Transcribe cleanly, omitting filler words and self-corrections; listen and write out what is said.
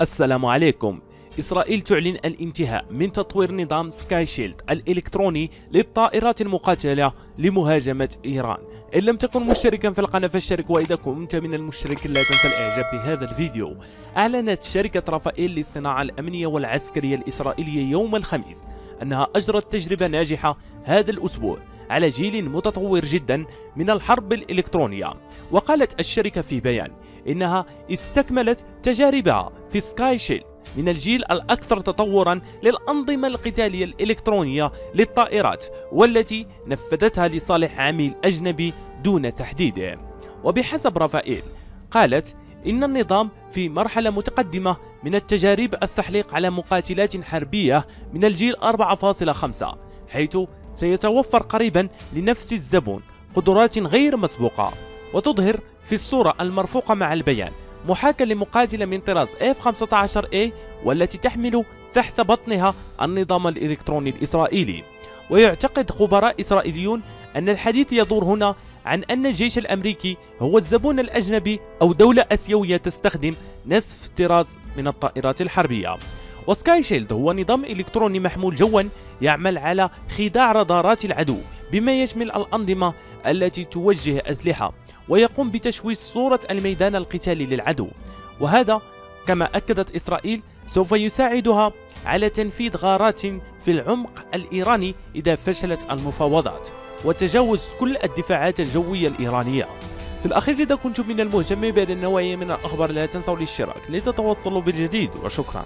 السلام عليكم. إسرائيل تعلن الانتهاء من تطوير نظام سكاي شيلد الإلكتروني للطائرات المقاتلة لمهاجمة إيران. إن لم تكن مشتركا في القناة فاشترك، وإذا كنت من المشتركين لا تنسى الإعجاب بهذا الفيديو. أعلنت شركة رافائيل للصناعة الأمنية والعسكرية الإسرائيلية يوم الخميس أنها أجرت تجربة ناجحة هذا الأسبوع على جيل متطور جدا من الحرب الإلكترونية. وقالت الشركة في بيان إنها استكملت تجاربها في سكاي شيلد من الجيل الأكثر تطورا للأنظمة القتالية الإلكترونية للطائرات، والتي نفذتها لصالح عميل أجنبي دون تحديده. وبحسب رافائيل، قالت إن النظام في مرحلة متقدمة من التجارب التحليق على مقاتلات حربية من الجيل 4.5، حيث سيتوفر قريبا لنفس الزبون قدرات غير مسبوقة. وتظهر في الصورة المرفوقة مع البيان محاكاة لمقاتلة من طراز F-15A، والتي تحمل تحت بطنها النظام الإلكتروني الإسرائيلي. ويعتقد خبراء إسرائيليون أن الحديث يدور هنا عن أن الجيش الأمريكي هو الزبون الأجنبي أو دولة آسيوية تستخدم نصف طراز من الطائرات الحربية. وسكاي شيلد هو نظام إلكتروني محمول جوا يعمل على خداع رادارات العدو، بما يشمل الأنظمة التي توجه أسلحة، ويقوم بتشويش صورة الميدان القتالي للعدو. وهذا كما أكدت إسرائيل سوف يساعدها على تنفيذ غارات في العمق الإيراني إذا فشلت المفاوضات، وتجاوز كل الدفاعات الجوية الإيرانية. في الأخير، إذا كنتم من المهتمين بهذه النوعية من الأخبار لا تنسوا الاشتراك لتتوصلوا بالجديد، وشكرا.